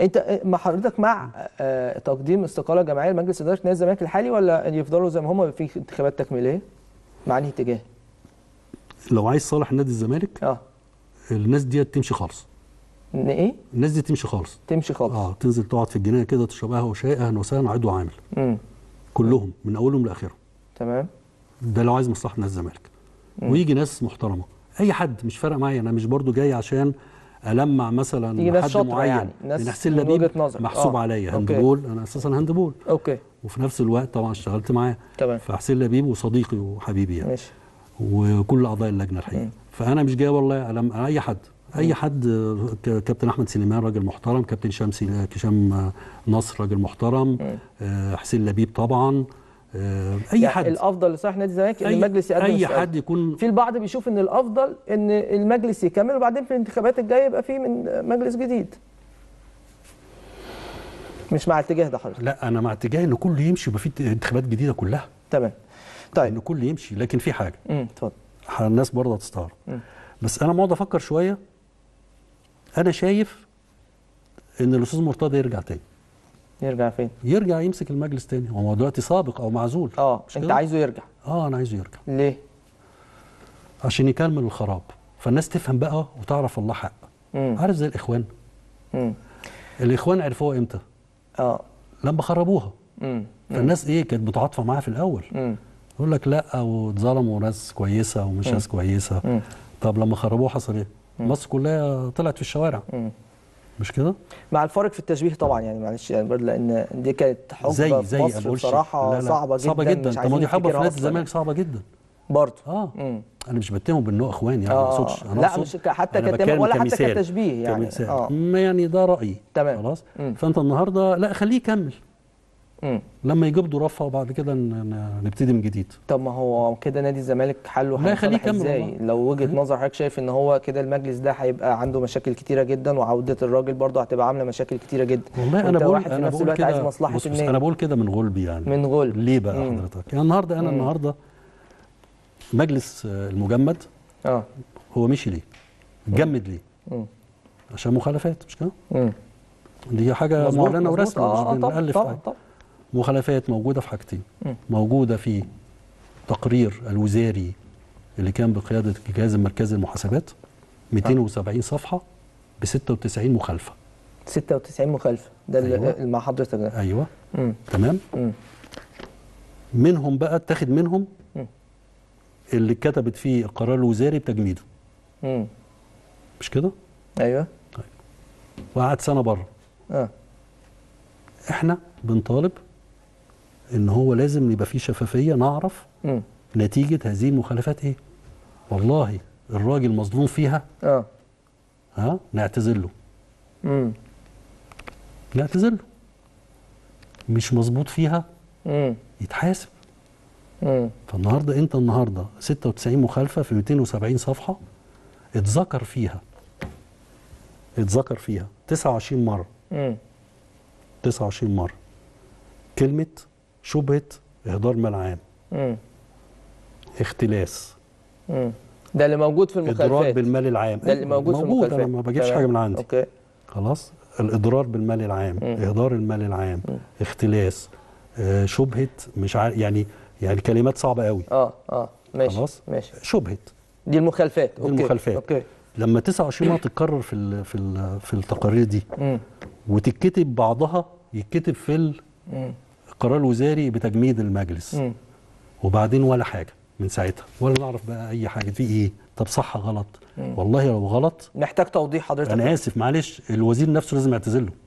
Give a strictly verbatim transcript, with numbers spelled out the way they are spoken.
انت مع حضرتك مع تقديم استقاله جماعيه لمجلس اداره نادي الزمالك الحالي، ولا يفضلوا زي ما هم في انتخابات تكميليه؟ مع انهي اتجاه؟ لو عايز صالح نادي الزمالك اه الناس دي تمشي خالص. ايه؟ الناس دي تمشي خالص. تمشي خالص. اه تنزل تقعد في الجنينه كده تشرب قهوه وشاي، اهلا وسهلا، عيد وعامل. امم كلهم من اولهم لاخرهم. تمام. ده لو عايز مصلحه نادي الزمالك. ويجي ناس محترمه، اي حد مش فارقه معايا، انا مش برضو جاي عشان ألمع مثلا حد معين يعني. ناس حسين لبيب محسوب آه. عليا هاندبول، انا اساسا هاندبول اوكي، وفي نفس الوقت طبعا اشتغلت معاه، فحسين لبيب وصديقي وحبيبي يعني ماشي. وكل اعضاء اللجنه الحقيقه، فانا مش جاي والله ألم اي حد اي م. حد. كابتن احمد سليمان راجل محترم، كابتن شمسي هشام نصر راجل محترم، أه حسين لبيب طبعا، اي يعني حد. الافضل لصالح نادي الزمالك ان المجلس يقدم اي سؤال. حد يكون في البعض بيشوف ان الافضل ان المجلس يكمل وبعدين في الانتخابات الجايه يبقى في من مجلس جديد. مش مع الاتجاه ده حضرتك؟ لا، انا مع اتجاه ان كله يمشي ويبقى في انتخابات جديده كلها. تمام. طيب ان كله يمشي، لكن في حاجه امم اتفضل الناس برضه هتستغرب، بس انا بقعد افكر شويه. انا شايف ان الاستاذ مرتضى يرجع تاني. يرجع فين؟ يرجع يمسك المجلس تاني، هو دلوقتي سابق او معزول. اه انت عايزه يرجع؟ اه انا عايزه يرجع. ليه؟ عشان يكمل الخراب، فالناس تفهم بقى وتعرف الله حق. مم. عارف زي الاخوان؟ امم الاخوان عرفوها امتى؟ اه لما خربوها. امم فالناس ايه كانت متعاطفه معاها في الاول. امم يقول لك لا واتظلموا ناس كويسه ومش ناس كويسه. مم. طب لما خربوها حصل ايه؟ مصر كلها طلعت في الشوارع. مم. مش كده؟ مع الفرق في التشبيه طبعا يعني، معلش يعني برضه، لان دي كانت حقبه في مصر بصراحه صعبه جدا. صعبه جدا. طب ما دي حقبه في نادي الزمالك صعبه جدا برضه. اه مم. انا مش بتهمهم بان هو اخوان يعني، ما اقصدش. انا لا مش حتى كتمام ولا حتى كتشبيه يعني. اه يعني ده رايي. تمام خلاص. مم. فانت النهارده لا خليه يكمل. مم. لما يجبدوا رفع وبعد كده نبتدي من جديد. طب ما هو كده نادي الزمالك حله هيتصلح ازاي؟ لو وجهه نظر حضرتك شايف ان هو كده المجلس ده هيبقى عنده مشاكل كتيره جدا، وعوده الراجل برضه هتبقى عامله مشاكل كتيره جدا. والله انا بقول انا بقول كده عايز مصلحه النادي. انا بقول كده من غلبي يعني. من غلب. ليه بقى حضرتك؟ يعني النهارده انا مم. النهارده مجلس المجمد اه هو مشي ليه؟ اتجمد ليه؟ مم. عشان مخالفات، مش كده؟ دي حاجه معلنه ورسمي، مش بنألف حاجه. مخالفات موجودة في حاجتين، موجودة في تقرير الوزاري اللي كان بقيادة الجهاز المركزي المحاسبات مئتين وسبعين صفحة ب ستة وتسعين مخالفة. ستة وتسعين مخالفة ده أيوة. اللي مع حضرتك ده. ايوه. مم. تمام. مم. منهم بقى اتاخد منهم مم. اللي كتبت فيه القرار الوزاري بتجميده. مم. مش كده؟ ايوه. طيب وقعد سنة بره. اه احنا بنطالب ان هو لازم يبقى فيه شفافيه، نعرف م. نتيجه هذه المخالفات ايه. والله الراجل مظلوم فيها اه ها نعتذر له، امم نعتذر له. مش مظبوط فيها م. يتحاسب. امم فالنهارده انت النهارده ستة وتسعين مخالفه في مئتين وسبعين صفحه اتذكر فيها اتذكر فيها تسعة وعشرين مره. امم تسعة وعشرين مره كلمه شبهة إهدار مال عام، اختلاس. مم. ده اللي موجود في المخالفات. إضرار بالمال العام. ده اللي موجود, موجود في المخالفات. أنا ما بجيبش حاجة من عندي. أوكي. خلاص، الإضرار بالمال العام، مم. إهدار المال العام، مم. اختلاس، آه شبهة مش عارف يعني يعني كلمات صعبة قوي. أه أه ماشي خلاص ماشي. شبهة دي المخالفات. أوكي. المخالفات. أوكي. لما تسعة وعشرين مرة تتكرر في ال في ال في التقارير دي، مم. وتتكتب بعضها يتكتب في ال مم. القرار الوزاري بتجميد المجلس. مم. وبعدين ولا حاجه من ساعتها، ولا نعرف بقى اي حاجه في ايه. طب صح غلط؟ مم. والله لو غلط محتاج توضيح حضرتك. انا اسف معلش، الوزير نفسه لازم يعتذر له.